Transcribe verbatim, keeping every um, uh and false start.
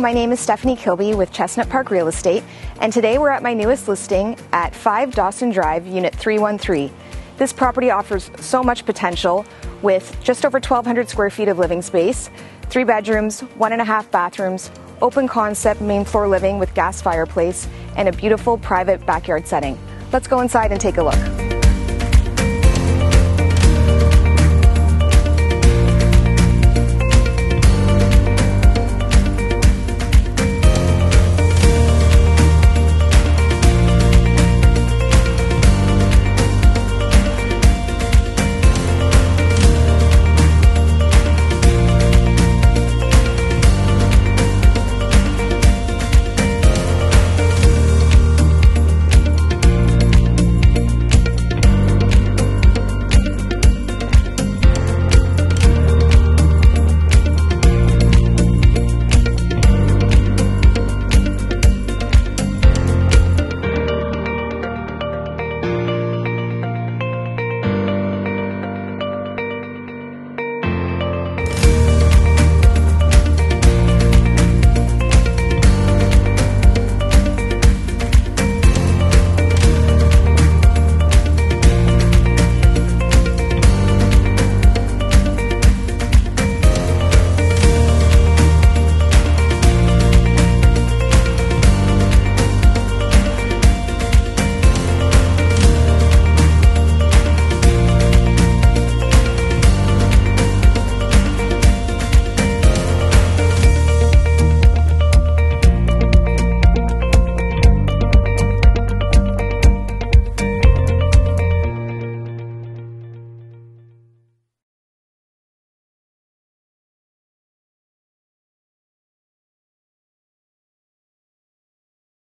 my name is Stephanie Kilby with Chestnut Park Real Estate, and today we're at my newest listing at five Dawson Drive, Unit three one three. This property offers so much potential with just over twelve hundred square feet of living space, three bedrooms, one and a half bathrooms, open concept main floor living with gas fireplace, and a beautiful private backyard setting. Let's go inside and take a look.